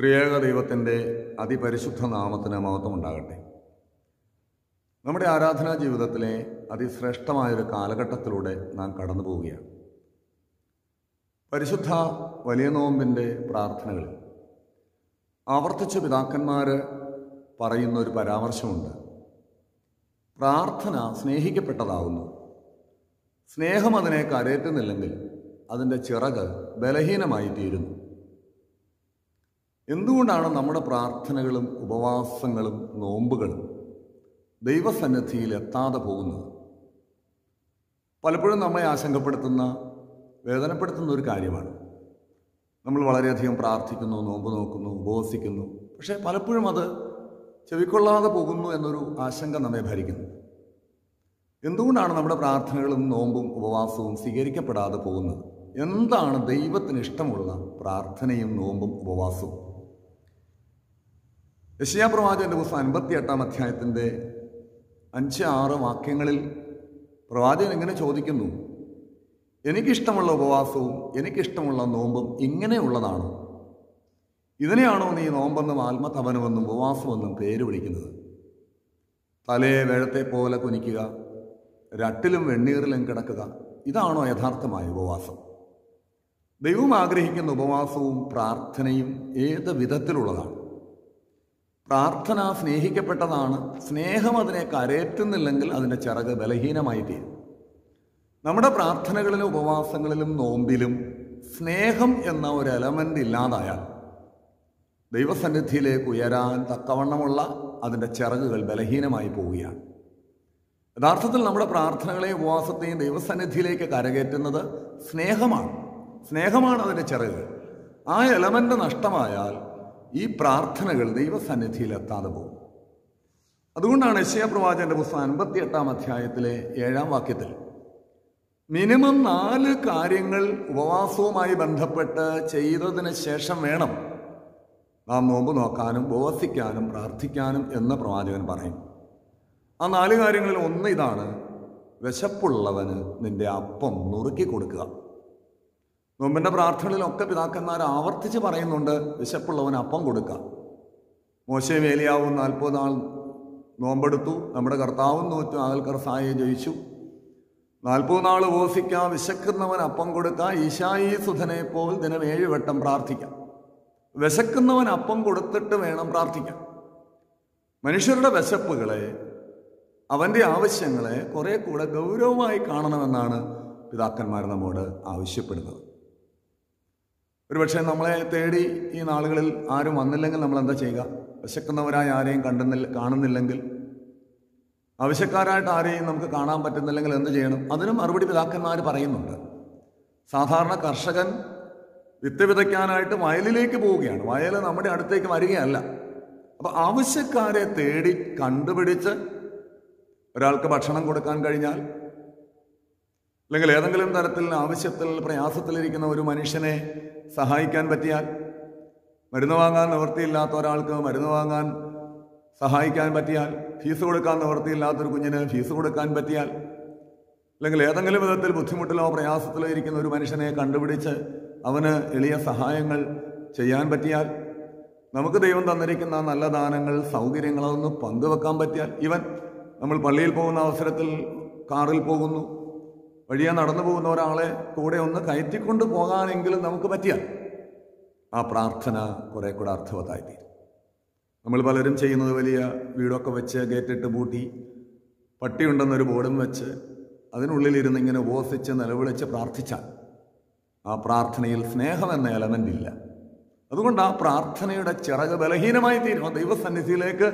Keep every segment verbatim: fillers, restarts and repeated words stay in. ത്രിയേക ദൈവത്തിൻ്റെ അതിപരിശുദ്ധ നാമത്തിന് മഹത്വം ഉണ്ടാകട്ടെ. നമ്മുടെ ആരാധനാ ജീവിതത്തിലെ അതിശ്രേഷ്ഠമായൊരു കാലഘട്ടത്തിലൂടെ നാം കടന്നു പോവുകയാണ്. പരിശുദ്ധ വലിയ നോമ്പിൻ്റെ പ്രാർത്ഥനകൾ ആവർത്തിച്ച് പിതാക്കന്മാർ പറയുന്നൊരു പരാമർശമുണ്ട്. പ്രാർത്ഥന സ്നേഹിക്കപ്പെട്ടതാകുന്നു. സ്നേഹം അതിനെ കരയറ്റുന്നില്ലെങ്കിൽ അതിൻ്റെ ചിറക് ബലഹീനമായി തീരുന്നു. എന്തുകൊണ്ടാണ് നമ്മുടെ പ്രാർത്ഥനകളും ഉപവാസങ്ങളും നോമ്പുകളും ദൈവസന്നിധിയിൽ എത്താതെ പോകുന്നത്? പലപ്പോഴും നമ്മളെ ആശങ്കപ്പെടുത്തുന്ന, വേദനപ്പെടുത്തുന്ന ഒരു കാര്യമാണ്. നമ്മൾ വളരെയധികം പ്രാർത്ഥിക്കുന്നു, നോമ്പ് നോക്കുന്നു, ഉപവസിക്കുന്നു, പക്ഷേ പലപ്പോഴും അത് ചെവിക്കൊള്ളാതെ പോകുന്നു എന്നൊരു ആശങ്ക നമ്മെ ഭരിക്കുന്നു. എന്തുകൊണ്ടാണ് നമ്മുടെ പ്രാർത്ഥനകളും നോമ്പും ഉപവാസവും സ്വീകരിക്കപ്പെടാതെ പോകുന്നത്? എന്താണ് ദൈവത്തിന് ഇഷ്ടമുള്ള പ്രാർത്ഥനയും നോമ്പും ഉപവാസവും? യെശയ്യാ പ്രവാചകന്റെ പുസ്തകം അൻപത്തി എട്ടാം അധ്യായത്തിൻ്റെ അഞ്ച് ആറ് വാക്യങ്ങളിൽ പ്രവാചകൻ ഇങ്ങനെ ചോദിക്കുന്നു, എനിക്കിഷ്ടമുള്ള ഉപവാസവും എനിക്കിഷ്ടമുള്ള നോമ്പും ഇങ്ങനെയുള്ളതാണോ? ഇതിനെയാണോ നീ നോമ്പെന്നും ആത്മതപനമെന്നും ഉപവാസമെന്നും പേര് വിളിക്കുന്നത്? തലയെ വേഴത്തെ പോലെ കുനിക്കുക, രട്ടിലും വെണ്ണീറിലും കിടക്കുക, ഇതാണോ യഥാർത്ഥമായ ഉപവാസം? ദൈവം ആഗ്രഹിക്കുന്ന ഉപവാസവും പ്രാർത്ഥനയും ഏത് വിധത്തിലുള്ളതാണ്? പ്രാർത്ഥന സ്നേഹിക്കപ്പെട്ടതാണ്. സ്നേഹം അതിനെ കരയറ്റുന്നില്ലെങ്കിൽ അതിൻ്റെ ചിറക് ബലഹീനമായി തീരും. നമ്മുടെ പ്രാർത്ഥനകളിലും ഉപവാസങ്ങളിലും നോമ്പിലും സ്നേഹം എന്ന ഒരു എലമെൻ്റ് ഇല്ലാതായാൽ ദൈവസന്നിധിയിലേക്ക് ഉയരാൻ തക്കവണ്ണമുള്ള അതിൻ്റെ ചിറകുകൾ ബലഹീനമായി പോവുകയാണ്. യഥാർത്ഥത്തിൽ നമ്മുടെ പ്രാർത്ഥനകളെയും ഉപവാസത്തെയും ദൈവസന്നിധിയിലേക്ക് കരകയറ്റുന്നത് സ്നേഹമാണ്. സ്നേഹമാണ് അതിൻ്റെ ചിറകുകൾ. ആ എലമെൻ്റ് നഷ്ടമായാൽ ഈ പ്രാർത്ഥനകൾ ദൈവസന്നിധിയിലെത്താതെ പോകും. അതുകൊണ്ടാണ് യെശയ്യാ പ്രവാചകന്റെ പുസ്തകം അൻപത്തി എട്ടാം അധ്യായത്തിലെ ഏഴാം വാക്യത്തിൽ മിനിമം നാല് കാര്യങ്ങൾ ഉപവാസവുമായി ബന്ധപ്പെട്ട് ചെയ്തതിന് ശേഷം വേണം നാം നോമ്പ് നോക്കാനും ഉപവസിക്കാനും പ്രാർത്ഥിക്കാനും എന്ന് പ്രവാചകൻ പറയും. ആ നാല് കാര്യങ്ങളിൽ ഒന്ന് ഇതാണ്, വിശപ്പുള്ളവന് നിന്റെ അപ്പം നുറുക്കി കൊടുക്കുക. നോമ്പിൻ്റെ പ്രാർത്ഥനകളിലൊക്കെ പിതാക്കന്മാർ ആവർത്തിച്ച് പറയുന്നുണ്ട്, വിശപ്പുള്ളവന് അപ്പം കൊടുക്കുക. മോശയും ഏലിയാവും നാൽപ്പത് നാൾ നോമ്പെടുത്തു, നമ്മുടെ കർത്താവും നൂറ്റു ആൽക്കർ സായെ ജയിച്ചു. നാൽപ്പത് നാൾ ഉപവസിക്കുക, വിശക്കുന്നവൻ അപ്പം കൊടുക്കുക, ഈശായി സുധനെ പോൽ ദിനം ഏഴ് വട്ടം പ്രാർത്ഥിക്കാം. വിശക്കുന്നവൻ അപ്പം കൊടുത്തിട്ട് വേണം പ്രാർത്ഥിക്കാൻ. മനുഷ്യരുടെ വിശപ്പുകളെ, അവൻ്റെ ആവശ്യങ്ങളെ കുറേ കൂടെ ഗൗരവമായി കാണണമെന്നാണ് പിതാക്കന്മാർ നമ്മോട് ആവശ്യപ്പെടുന്നത്. ഒരുപക്ഷെ നമ്മളെ തേടി ഈ നാളുകളിൽ ആരും വന്നില്ലെങ്കിൽ നമ്മളെന്താ ചെയ്യുക? വിശക്കുന്നവരായി ആരെയും കണ്ടെന്നില്ല കാണുന്നില്ലെങ്കിൽ, ആവശ്യക്കാരായിട്ട് ആരെയും നമുക്ക് കാണാൻ പറ്റുന്നില്ലെങ്കിൽ എന്ത് ചെയ്യണം? അതിനും മറുപടി പിതാക്കന്മാർ പറയുന്നുണ്ട്. സാധാരണ കർഷകൻ വിത്ത് വിതയ്ക്കാനായിട്ട് വയലിലേക്ക് പോവുകയാണ്. വയൽ നമ്മുടെ അടുത്തേക്ക് വരികയല്ല. അപ്പോൾ ആവശ്യക്കാരെ തേടി കണ്ടുപിടിച്ച് ഒരാൾക്ക് ഭക്ഷണം കൊടുക്കാൻ കഴിഞ്ഞാൽ, അല്ലെങ്കിൽ ഏതെങ്കിലും തരത്തിൽ ആവശ്യത്തിൽ പ്രയാസത്തിലിരിക്കുന്ന ഒരു മനുഷ്യനെ സഹായിക്കാൻ പറ്റിയാൽ, മരുന്ന് വാങ്ങാൻ നിവൃത്തിയില്ലാത്ത ഒരാൾക്ക് മരുന്ന് വാങ്ങാൻ സഹായിക്കാൻ പറ്റിയാൽ, ഫീസ് കൊടുക്കാൻ നിവൃത്തിയില്ലാത്തൊരു കുഞ്ഞിന് ഫീസ് കൊടുക്കാൻ പറ്റിയാൽ, അല്ലെങ്കിൽ ഏതെങ്കിലും വിധത്തിൽ ബുദ്ധിമുട്ടിലോ പ്രയാസത്തിലോ ഇരിക്കുന്ന ഒരു മനുഷ്യനെ കണ്ടുപിടിച്ച് അവന് എളിയ സഹായങ്ങൾ ചെയ്യാൻ പറ്റിയാൽ, നമുക്ക് ദൈവം തന്നിരിക്കുന്ന നല്ല ദാനങ്ങൾ സൗകര്യങ്ങളൊന്ന് പങ്കുവെക്കാൻ പറ്റിയാൽ, ഇവൻ നമ്മൾ പള്ളിയിൽ പോകുന്ന അവസരത്തിൽ കാറിൽ പോകുന്നു, വഴിയെ നടന്നു പോകുന്ന ഒരാളെ കൂടെ ഒന്ന് കയറ്റിക്കൊണ്ട് പോകാനെങ്കിലും നമുക്ക് പറ്റിയാൽ ആ പ്രാർത്ഥന കുറേ കൂടെ അർത്ഥവത്തായി. നമ്മൾ പലരും ചെയ്യുന്നത് വലിയ വീടൊക്കെ വെച്ച് ഗേറ്റിട്ട് പൂട്ടി പട്ടിയുണ്ടെന്നൊരു ബോർഡും വെച്ച് അതിനുള്ളിലിരുന്ന് ഇങ്ങനെ ഉപവസിച്ച് നിലവിളിച്ച് പ്രാർത്ഥിച്ചാൽ ആ പ്രാർത്ഥനയിൽ സ്നേഹം എന്ന എലമെൻ്റ് ഇല്ല. അതുകൊണ്ട് ആ പ്രാർത്ഥനയുടെ ചിറക് ബലഹീനമായി തീരും. ആ ദൈവസന്നിധിയിലേക്ക്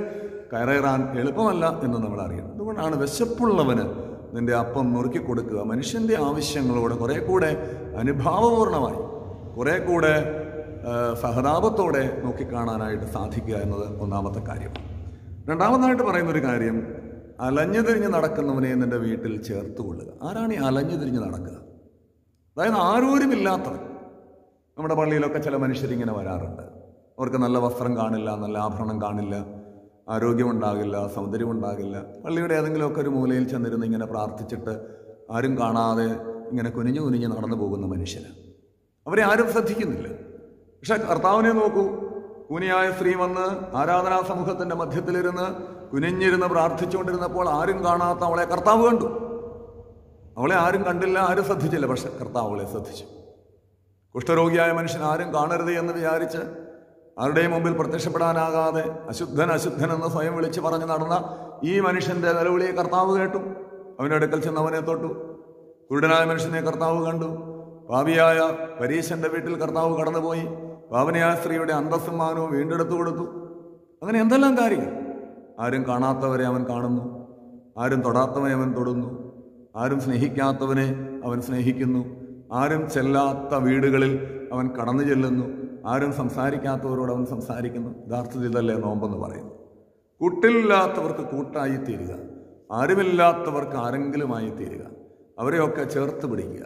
കയറേറാൻ എളുപ്പമല്ല എന്ന് നമ്മൾ അറിയണം. അതുകൊണ്ടാണ് വിശപ്പുള്ളവന് നിൻ്റെ അപ്പം നുറുക്കി കൊടുക്കുക. മനുഷ്യൻ്റെ ആവശ്യങ്ങളോട് കുറേ കൂടെ അനുഭാവപൂർണമായി, കുറേ കൂടെ സഹതാപത്തോടെ നോക്കിക്കാണാനായിട്ട് സാധിക്കുക എന്നത് ഒന്നാമത്തെ കാര്യം. രണ്ടാമതായിട്ട് പറയുന്നൊരു കാര്യം, അലഞ്ഞു തിരിഞ്ഞ് നടക്കുന്നവനെ നിൻ്റെ വീട്ടിൽ ചേർത്തുകൊള്ളുക. ആരാണ് ഈ അലഞ്ഞു തിരിഞ്ഞ് നടക്കുക? അതായത് ആരോരുമില്ലാത്തവൻ. നമ്മുടെ പള്ളിയിലൊക്കെ ചില മനുഷ്യരിങ്ങനെ വരാറുണ്ട്. അവർക്ക് നല്ല വസ്ത്രം കാണില്ല, നല്ല ആഭരണം കാണില്ല, ആരോഗ്യമുണ്ടാകില്ല, സൗന്ദര്യമുണ്ടാകില്ല. പള്ളിയുടെ ഏതെങ്കിലുമൊക്കെ ഒരു മൂലയിൽ ചെന്നിരുന്ന് ഇങ്ങനെ പ്രാർത്ഥിച്ചിട്ട് ആരും കാണാതെ ഇങ്ങനെ കുനിഞ്ഞു കുനിഞ്ഞ് നടന്നു പോകുന്ന മനുഷ്യന്, അവരെ ആരും ശ്രദ്ധിക്കുന്നില്ല. പക്ഷേ കർത്താവിനെ നോക്കൂ, കുനിയായ സ്ത്രീ വന്ന് ആരാധനാ സമൂഹത്തിൻ്റെ മധ്യത്തിലിരുന്ന് കുനിഞ്ഞിരുന്ന് പ്രാർത്ഥിച്ചുകൊണ്ടിരുന്നപ്പോൾ ആരും കാണാത്ത അവളെ കർത്താവ് കണ്ടു. അവളെ ആരും കണ്ടില്ല, ആരും ശ്രദ്ധിച്ചില്ല. പക്ഷെ കർത്താവ് അവളെ ശ്രദ്ധിച്ചു. കുഷ്ഠരോഗിയായ മനുഷ്യൻ ആരും കാണരുത് എന്ന് വിചാരിച്ച് ആരുടെയും മുമ്പിൽ പ്രത്യക്ഷപ്പെടാനാകാതെ അശുദ്ധൻ അശുദ്ധൻ എന്ന് സ്വയം വിളിച്ച് പറഞ്ഞ് നടന്ന ഈ മനുഷ്യൻ്റെ നിലവിളിയെ കർത്താവ് കേട്ടു. അവൻ്റെ അടുക്കൽ ചെന്ന് അവനെ തൊട്ടു. കുരുടനായ മനുഷ്യനെ കർത്താവ് കണ്ടു. പാപിയായ പരീശൻ്റെ വീട്ടിൽ കർത്താവ് കടന്നുപോയി പാവനയായ സ്ത്രീയുടെ അന്തസ്സും മാനവും വീണ്ടെടുത്തു കൊടുത്തു. അങ്ങനെ എന്തെല്ലാം കാര്യങ്ങൾ! ആരും കാണാത്തവരെ അവൻ കാണുന്നു, ആരും തൊടാത്തവനെ അവൻ തൊടുന്നു, ആരും സ്നേഹിക്കാത്തവനെ അവൻ സ്നേഹിക്കുന്നു, ആരും ചെല്ലാത്ത വീടുകളിൽ അവൻ കടന്നു ചെല്ലുന്നു, ആരും സംസാരിക്കാത്തവരോട് അവൻ സംസാരിക്കുന്നു. യഥാർത്ഥത്തിൽ ഇതല്ലേ നോമ്പെന്ന് പറയുന്നു. കൂട്ടിലില്ലാത്തവർക്ക് കൂട്ടായി തീരുക, ആരുമില്ലാത്തവർക്ക് ആരെങ്കിലുമായി തീരുക, അവരെയൊക്കെ ചേർത്ത് പിടിക്കുക.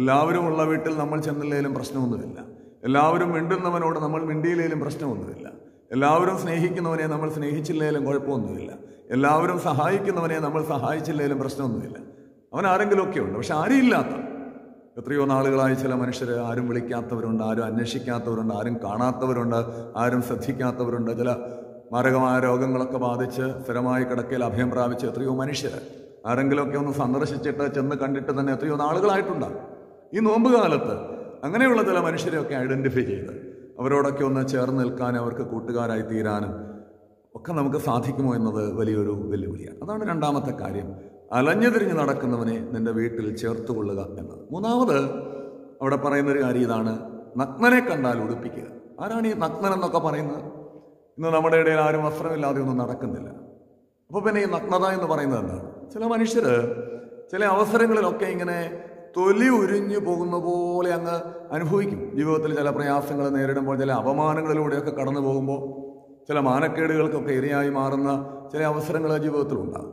എല്ലാവരുമുള്ള വീട്ടിൽ നമ്മൾ ചെന്നില്ലേലും പ്രശ്നമൊന്നുമില്ല. എല്ലാവരും മിണ്ടുന്നവനോട് നമ്മൾ മിണ്ടിയിലേലും പ്രശ്നമൊന്നുമില്ല. എല്ലാവരും സ്നേഹിക്കുന്നവനെ നമ്മൾ സ്നേഹിച്ചില്ലേലും കുഴപ്പമൊന്നുമില്ല. എല്ലാവരും സഹായിക്കുന്നവനെ നമ്മൾ സഹായിച്ചില്ലേലും പ്രശ്നമൊന്നുമില്ല. അവൻ ആരെങ്കിലുമൊക്കെ ഉണ്ട്. പക്ഷെ ആരുമില്ലാത്ത എത്രയോ നാളുകളായി ചില മനുഷ്യർ, ആരും വിളിക്കാത്തവരുണ്ട്, ആരും അന്വേഷിക്കാത്തവരുണ്ട്, ആരും കാണാത്തവരുണ്ട്, ആരും ശ്രദ്ധിക്കാത്തവരുണ്ട്. ചില മാരകമായ രോഗങ്ങളൊക്കെ ബാധിച്ച് സ്ഥിരമായി കിടക്കയിൽ അഭയം പ്രാപിച്ച എത്രയോ മനുഷ്യർ ആരെങ്കിലുമൊക്കെ ഒന്ന് സന്ദർശിച്ചിട്ട് ചെന്ന് കണ്ടിട്ട് തന്നെ എത്രയോ നാളുകളായിട്ടുണ്ടാകും. ഈ നോമ്പ് കാലത്ത് അങ്ങനെയുള്ള ചില മനുഷ്യരെയൊക്കെ ഐഡൻറ്റിഫൈ ചെയ്ത് അവരോടൊക്കെ ഒന്ന് ചേർന്ന് നിൽക്കാനും അവർക്ക് കൂട്ടുകാരായി തീരാനും ഒക്കെ നമുക്ക് സാധിക്കുമോ എന്നത് വലിയൊരു വെല്ലുവിളിയാണ്. അതാണ് രണ്ടാമത്തെ കാര്യം, അലഞ്ഞു തിരിഞ്ഞ് നടക്കുന്നവനെ നിൻ്റെ വീട്ടിൽ ചേർത്തുകൊള്ളുക എന്നത്. മൂന്നാമത് അവിടെ പറയുന്നൊരു കാര്യം ഇതാണ്, നഗ്നനെ കണ്ടാൽ ഉടുപ്പിക്കുക. ആരാണ് ഈ നഗ്നൻ എന്നൊക്കെ പറയുന്നത്? ഇന്ന് നമ്മുടെ ഇടയിൽ ആരും വസ്ത്രമില്ലാതെ ഒന്നും നടക്കുന്നില്ല. അപ്പോൾ പിന്നെ ഈ നഗ്നത എന്ന് പറയുന്നത് എന്താണ്? ചില മനുഷ്യർ ചില അവസരങ്ങളിലൊക്കെ ഇങ്ങനെ തൊലി ഉരിഞ്ഞു പോകുന്ന പോലെ അങ്ങ് അനുഭവിക്കും. ജീവിതത്തിൽ ചില പ്രയാസങ്ങൾ നേരിടുമ്പോൾ, ചില അപമാനങ്ങളിലൂടെയൊക്കെ കടന്നു പോകുമ്പോൾ, ചില മാനക്കേടുകൾക്കൊക്കെ ഇരയായി മാറുന്ന ചില അവസരങ്ങൾ ജീവിതത്തിലുണ്ടാകും.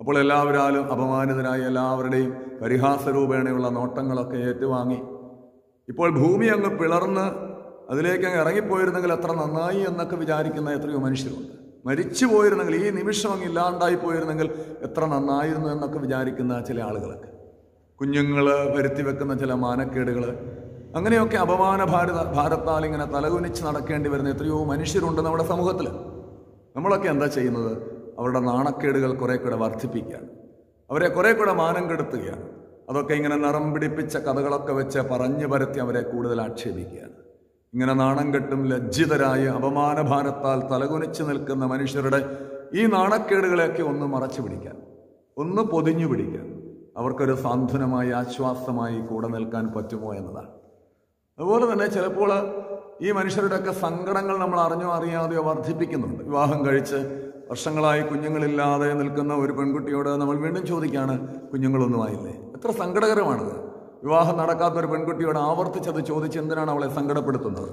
അപ്പോൾ എല്ലാവരും അപമാനിതരായി എല്ലാവരുടെയും പരിഹാസരൂപേണയുള്ള നോട്ടങ്ങളൊക്കെ ഏറ്റുവാങ്ങി ഇപ്പോൾ ഭൂമി അങ്ങ് പിളർന്ന് അതിലേക്ക് അങ്ങ് ഇറങ്ങിപ്പോയിരുന്നെങ്കിൽ എത്ര നന്നായി എന്നൊക്കെ വിചാരിക്കുന്ന എത്രയോ മനുഷ്യരുണ്ട്. മരിച്ചു പോയിരുന്നെങ്കിൽ, ഈ നിമിഷം അങ്ങ് ഇല്ലാണ്ടായി പോയിരുന്നെങ്കിൽ എത്ര നന്നായിരുന്നു എന്നൊക്കെ വിചാരിക്കുന്ന ചില ആളുകളൊക്കെ, കുഞ്ഞുങ്ങൾ വരുത്തി വെക്കുന്ന ചില മാനക്കേടുകൾ, അങ്ങനെയൊക്കെ അപമാന ഭാരത ഭാരത്താൽ ഇങ്ങനെ തലകുനിച്ച് നടക്കേണ്ടി വരുന്ന എത്രയോ മനുഷ്യരുണ്ട് നമ്മുടെ സമൂഹത്തിൽ. നമ്മളൊക്കെ എന്താ ചെയ്യുന്നത്? അവരുടെ നാണക്കേടുകൾ കുറേ കൂടെ വർദ്ധിപ്പിക്കുകയാണ്, അവരെ കുറേ കൂടെ മാനം കെടുത്തുകയാണ്, അതൊക്കെ ഇങ്ങനെ നിറം പിടിപ്പിച്ച കഥകളൊക്കെ വെച്ച് പറഞ്ഞു പരത്തി അവരെ കൂടുതൽ ആക്ഷേപിക്കുകയാണ്. ഇങ്ങനെ നാണം കെട്ടും ലജ്ജിതരായ അപമാന ഭാരത്താൽ തലകുനിച്ച് നിൽക്കുന്ന മനുഷ്യരുടെ ഈ നാണക്കേടുകളെയൊക്കെ ഒന്ന് മറച്ചു പിടിക്കാൻ, ഒന്ന് പൊതിഞ്ഞു പിടിക്കാൻ, അവർക്കൊരു സാന്ത്വനമായി ആശ്വാസമായി കൂടെ നിൽക്കാൻ പറ്റുമോ എന്നതാണ്. അതുപോലെ തന്നെ ചിലപ്പോൾ ഈ മനുഷ്യരുടെയൊക്കെ സങ്കടങ്ങൾ നമ്മൾ അറിഞ്ഞോ അറിയാതെയോ വർദ്ധിപ്പിക്കുന്നുണ്ട്. വിവാഹം കഴിച്ച് വർഷങ്ങളായി കുഞ്ഞുങ്ങളില്ലാതെ നിൽക്കുന്ന ഒരു പെൺകുട്ടിയോട് നമ്മൾ വീണ്ടും ചോദിക്കുകയാണ്, കുഞ്ഞുങ്ങളൊന്നും ആയില്ലേ? എത്ര സങ്കടകരമാണത്! വിവാഹം നടക്കാത്ത ഒരു പെൺകുട്ടിയോട് ആവർത്തിച്ചത് ചോദിച്ച് എന്തിനാണ് അവളെ സങ്കടപ്പെടുത്തുന്നത്?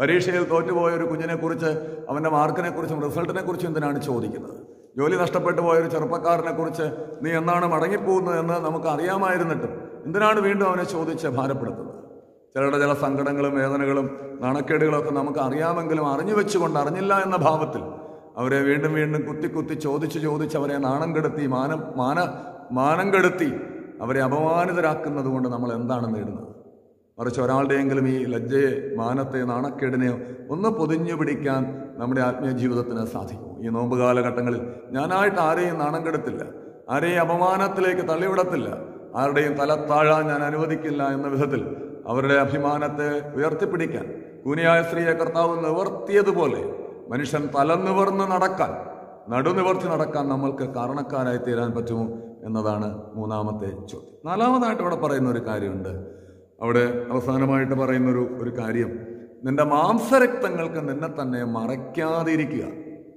പരീക്ഷയിൽ തോറ്റുപോയ ഒരു കുഞ്ഞിനെക്കുറിച്ച്, അവൻ്റെ മാർക്കിനെക്കുറിച്ചും റിസൾട്ടിനെക്കുറിച്ചും എന്തിനാണ് ചോദിക്കുന്നത്? ജോലി നഷ്ടപ്പെട്ടു പോയൊരു ചെറുപ്പക്കാരനെക്കുറിച്ച് നീ എന്നാണ് മടങ്ങിപ്പോകുന്നതെന്ന് നമുക്ക് അറിയാമായിരുന്നിട്ടും എന്തിനാണ് വീണ്ടും അവനെ ചോദിച്ച് ഭാരപ്പെടുത്തുന്നത്? ചിലരുടെ ചില സങ്കടങ്ങളും വേദനകളും നാണക്കേടുകളൊക്കെ നമുക്ക് അറിയാമെങ്കിലും അറിഞ്ഞു വെച്ചുകൊണ്ട്, അറിഞ്ഞില്ല എന്ന ഭാവത്തിൽ അവരെ വീണ്ടും വീണ്ടും കുത്തി കുത്തി ചോദിച്ച് ചോദിച്ച് അവരെ നാണം കെടുത്തി, മാനം മാന മാനം കെടുത്തി അവരെ അപമാനിതരാക്കുന്നത് കൊണ്ട് നമ്മൾ എന്താണ് നേടുന്നത്? മറിച്ച് ഒരാളുടെയെങ്കിലും ഈ ലജ്ജയെ, മാനത്തെ, നാണക്കേടിനെ ഒന്ന് പൊതിഞ്ഞു പിടിക്കാൻ നമ്മുടെ ആത്മീയ ജീവിതത്തിന് സാധിക്കും. ഈ നോമ്പ് കാലഘട്ടങ്ങളിൽ ഞാനായിട്ട് ആരെയും നാണം കെടുത്തില്ല, ആരെയും അപമാനത്തിലേക്ക് തള്ളിവിടത്തില്ല, ആരുടെയും തല താഴാൻ ഞാൻ അനുവദിക്കില്ല എന്ന വിധത്തിൽ അവരുടെ അഭിമാനത്തെ ഉയർത്തിപ്പിടിക്കാൻ, കൂനിയായ സ്ത്രീയെ കർത്താവ് നിവർത്തിയതുപോലെ മനുഷ്യൻ തല നിവർന്ന് നടക്കാൻ, നടുനിവർത്തി നടക്കാൻ നമ്മൾക്ക് കാരണക്കാരായി തീരാൻ പറ്റുമോ എന്നതാണ് മൂന്നാമത്തെ ചോദ്യം. നാലാമതായിട്ട് ഇവിടെ പറയുന്നൊരു കാര്യമുണ്ട്. അവിടെ അവസാനമായിട്ട് പറയുന്നൊരു ഒരു കാര്യം, നിൻ്റെ മാംസരക്തങ്ങൾക്ക് നിന്നെ തന്നെ മറയ്ക്കാതിരിക്കുക.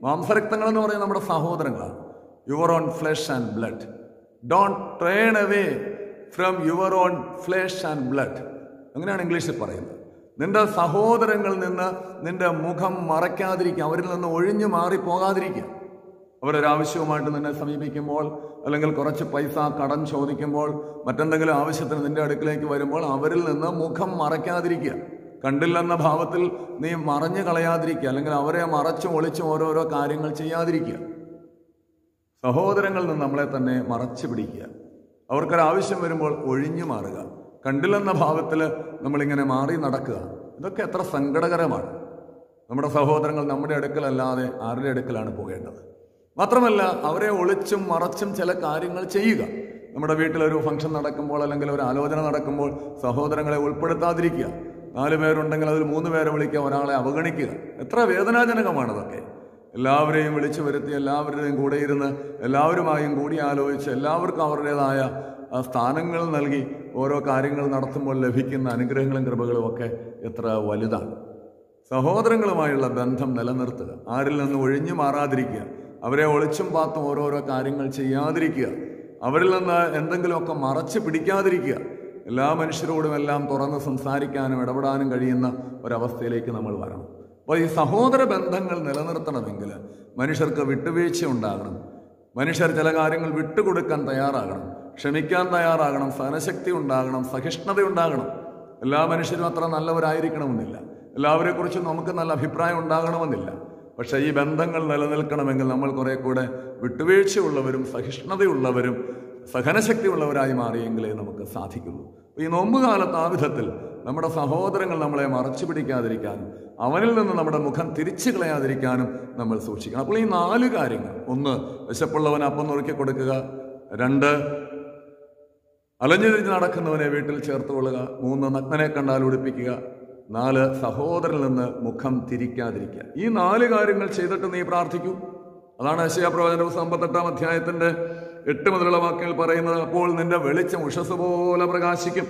മാംസരക്തങ്ങൾ എന്ന് പറയുന്നത് നമ്മുടെ സഹോദരങ്ങളാണ്. Your own flesh and blood, don't turn away from your own flesh and blood, അങ്ങനെയാണ് ഇംഗ്ലീഷിൽ പറയുന്നത്. നിൻ്റെ സഹോദരങ്ങളിൽ നിന്ന് നിൻ്റെ മുഖം മറയ്ക്കാതിരിക്കുക, അവരിൽ നിന്ന് ഒഴിഞ്ഞു മാറി പോകാതിരിക്കുക. അവരൊരാവശ്യവുമായിട്ട് നിന്നെ സമീപിക്കുമ്പോൾ, അല്ലെങ്കിൽ കുറച്ച് പൈസ കടം ചോദിക്കുമ്പോൾ, മറ്റെന്തെങ്കിലും ആവശ്യത്തിന് നിൻ്റെ അടുക്കിലേക്ക് വരുമ്പോൾ അവരിൽ നിന്ന് മുഖം മറയ്ക്കാതിരിക്കുക. കണ്ടില്ലെന്ന ഭാവത്തിൽ നീ മറഞ്ഞു കളയാതിരിക്കുക, അല്ലെങ്കിൽ അവരെ മറച്ചും ഒളിച്ചും ഓരോരോ കാര്യങ്ങൾ ചെയ്യാതിരിക്കുക. സഹോദരങ്ങളിൽ നിന്ന് നമ്മളെ തന്നെ മറച്ചു പിടിക്കുക, അവർക്കൊരാവശ്യം വരുമ്പോൾ ഒഴിഞ്ഞു മാറുക, കണ്ടില്ലെന്ന ഭാവത്തിൽ നമ്മളിങ്ങനെ മാറി നടക്കുക. ഇതൊക്കെ എത്ര സങ്കടകരമാണ്! നമ്മുടെ സഹോദരങ്ങൾ നമ്മുടെ അടുക്കലല്ലാതെ ആരുടെ അടുക്കലാണ് പോകേണ്ടത്? മാത്രമല്ല, അവരെ ഒളിച്ചും മറച്ചും ചില കാര്യങ്ങൾ ചെയ്യുക. നമ്മുടെ വീട്ടിലൊരു ഫംഗ്ഷൻ നടക്കുമ്പോൾ അല്ലെങ്കിൽ ഒരു ആലോചന നടക്കുമ്പോൾ സഹോദരങ്ങളെ ഉൾപ്പെടുത്താതിരിക്കുക. നാല് പേരുണ്ടെങ്കിൽ അതിൽ മൂന്ന് പേരെ വിളിക്കുക, ഒരാളെ അവഗണിക്കുക. എത്ര വേദനാജനകമാണ് അതൊക്കെ. എല്ലാവരെയും വിളിച്ചു വരുത്തി എല്ലാവരുടെയും കൂടെ ഇരുന്ന് എല്ലാവരുമായും കൂടി ആലോചിച്ച് എല്ലാവർക്കും അവരുടേതായ സ്ഥാനങ്ങൾ നൽകി ഓരോ കാര്യങ്ങൾ നടത്തുമ്പോൾ ലഭിക്കുന്ന അനുഗ്രഹങ്ങളും കൃപകളും ഒക്കെ എത്ര വലുതാണ്. സഹോദരങ്ങളുമായുള്ള ബന്ധം നിലനിർത്തുക, ആരിൽ നിന്ന് ഒഴിഞ്ഞു മാറാതിരിക്കുക, അവരെ ഒളിച്ചും പാത്തും ഓരോരോ കാര്യങ്ങൾ ചെയ്യാതിരിക്കുക, അവരിൽ നിന്ന് എന്തെങ്കിലുമൊക്കെ മറച്ചു പിടിക്കാതിരിക്കുക. എല്ലാ മനുഷ്യരോടും എല്ലാം തുറന്ന് സംസാരിക്കാനും ഇടപെടാനും കഴിയുന്ന ഒരവസ്ഥയിലേക്ക് നമ്മൾ വരണം. അപ്പോൾ ഈ സഹോദര ബന്ധങ്ങൾ നിലനിർത്തണമെങ്കിൽ മനുഷ്യർക്ക് വിട്ടുവീഴ്ച ഉണ്ടാകണം, മനുഷ്യർ ചില കാര്യങ്ങൾ വിട്ടുകൊടുക്കാൻ തയ്യാറാകണം, ക്ഷമിക്കാൻ തയ്യാറാകണം, സഹനശക്തി ഉണ്ടാകണം, സഹിഷ്ണുത ഉണ്ടാകണം. എല്ലാ മനുഷ്യരും അത്ര നല്ലവരായിരിക്കണമെന്നില്ല, എല്ലാവരെക്കുറിച്ചും നമുക്ക് നല്ല അഭിപ്രായം ഉണ്ടാകണമെന്നില്ല. പക്ഷേ ഈ ബന്ധങ്ങൾ നിലനിൽക്കണമെങ്കിൽ നമ്മൾ കുറേ കൂടെ വിട്ടുവീഴ്ചയുള്ളവരും സഹിഷ്ണുതയുള്ളവരും സഹനശക്തി ഉള്ളവരായി മാറിയെങ്കിലേ നമുക്ക് സാധിക്കുള്ളൂ. ഈ നോമ്പ് കാലത്ത് ആ വിധത്തിൽ നമ്മുടെ സഹോദരങ്ങൾ നമ്മളെ മറച്ചു പിടിക്കാതിരിക്കാനും അവനിൽ നിന്ന് നമ്മുടെ മുഖം തിരിച്ചു കളയാതിരിക്കാനും നമ്മൾ സൂക്ഷിക്കണം. അപ്പോൾ ഈ നാല് കാര്യങ്ങൾ: ഒന്ന്, വിശപ്പുള്ളവന് അപ്പം നുറുക്കി കൊടുക്കുക; രണ്ട്, അലഞ്ഞുതിരിഞ്ഞ് നടക്കുന്നവനെ വീട്ടിൽ ചേർത്തുകൊള്ളുക; മൂന്ന്, നഗ്നനെ കണ്ടാൽ ഉടുപ്പിക്കുക; നാല്, സഹോദരനിൽ നിന്ന് മുഖം തിരിക്കാതിരിക്കുക. ഈ നാല് കാര്യങ്ങൾ ചെയ്തിട്ട് നീ പ്രാർത്ഥിക്കൂ. അതാണ് യെശയ്യാ പ്രവചനം അമ്പത്തെട്ടാം അധ്യായത്തിൻ്റെ എട്ട് മുതലുള്ള വാക്യങ്ങൾ പറയുന്നത്. അപ്പോൾ നിന്റെ വെളിച്ചം ഉഷസ് പോലെ പ്രകാശിക്കും,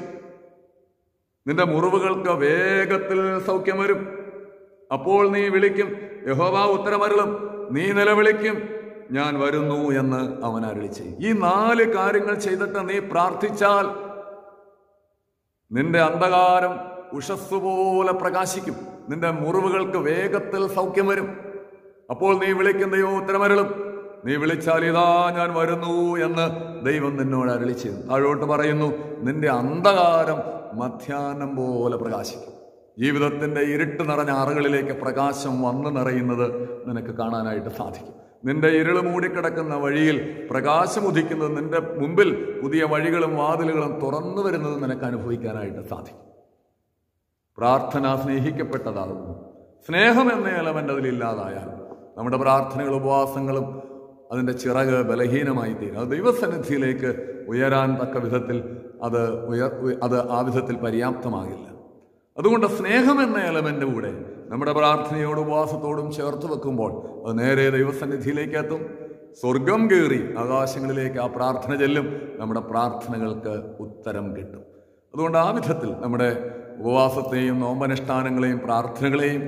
നിന്റെ മുറിവുകൾക്ക് വേഗത്തിൽ സൗഖ്യം വരും. അപ്പോൾ നീ വിളിക്കും, യഹോവ ഉത്തരമരുളും; നീ നിലവിളിക്കും, ഞാൻ വരുന്നു എന്ന് അവൻ അരുളിച്ചെയ്യും. ഈ നാല് കാര്യങ്ങൾ ചെയ്തിട്ട് നീ പ്രാർത്ഥിച്ചാൽ നിന്റെ അന്ധകാരം ഉഷസ് പോലെ പ്രകാശിക്കും, നിന്റെ മുറിവുകൾക്ക് വേഗത്തിൽ സൗഖ്യം വരും. അപ്പോൾ നീ വിളിക്കുന്നയോ ഉത്തരമരുളും; നീ വിളിച്ചാൽ ഇതാ ഞാൻ വരുന്നു എന്ന് ദൈവം നിന്നോട് അരുളിച്ചെയ്യും. താഴോട്ട് പറയുന്നു, നിന്റെ അന്ധകാരം മധ്യാഹ്നം പോലെ പ്രകാശിക്കും. ജീവിതത്തിൻ്റെ ഇരുട്ട് നിറഞ്ഞ അറകളിലേക്ക് പ്രകാശം വന്ന് നിറയുന്നത് നിനക്ക് കാണാനായിട്ട് സാധിക്കും. നിന്റെ ഇരുൾ മൂടിക്കിടക്കുന്ന വഴിയിൽ പ്രകാശം ഉദിക്കുന്നത്, നിന്റെ മുമ്പിൽ പുതിയ വഴികളും വാതിലുകളും തുറന്നു വരുന്നത് നിനക്ക് അനുഭവിക്കാനായിട്ട് സാധിക്കും. പ്രാർത്ഥന സ്നേഹിക്കപ്പെട്ടതാകുന്നു. സ്നേഹം എന്ന എലമെൻ്റ് അതിലില്ലാതായാൽ നമ്മുടെ പ്രാർത്ഥനകളും ഉപവാസങ്ങളും അതിൻ്റെ ചിറക് ബലഹീനമായി തീരും. അത് ദൈവസന്നിധിയിലേക്ക് ഉയരാൻ തക്ക വിധത്തിൽ അത് ഉയർ അത് ആ വിധത്തിൽ പര്യാപ്തമാകില്ല. അതുകൊണ്ട് സ്നേഹം എന്ന എലമെൻ്റ് കൂടെ നമ്മുടെ പ്രാർത്ഥനയോടും ഉപവാസത്തോടും ചേർത്ത് വെക്കുമ്പോൾ അത് നേരെ ദൈവസന്നിധിയിലേക്ക് എത്തും. സ്വർഗം കയറി ആകാശങ്ങളിലേക്ക് ആ പ്രാർത്ഥന ചെല്ലും. നമ്മുടെ പ്രാർത്ഥനകൾക്ക് ഉത്തരം കിട്ടും. അതുകൊണ്ട് ആ വിധത്തിൽ നമ്മുടെ ഉപവാസത്തെയും നോമ്പനുഷ്ഠാനങ്ങളെയും പ്രാർത്ഥനകളെയും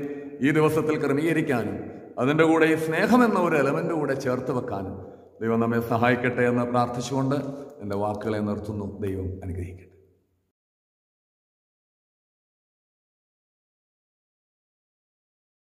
ഈ ദിവസത്തിൽ ക്രമീകരിക്കാനും അതിൻ്റെ കൂടെ ഈ സ്നേഹമെന്ന ഒരു എലമെൻ്റ് കൂടെ ചേർത്ത് വെക്കാനും ദൈവം നമ്മെ സഹായിക്കട്ടെ എന്ന് പ്രാർത്ഥിച്ചുകൊണ്ട് എൻ്റെ വാക്കുകളെ നിർത്തുന്നു. ദൈവം അനുഗ്രഹിക്കട്ടെ.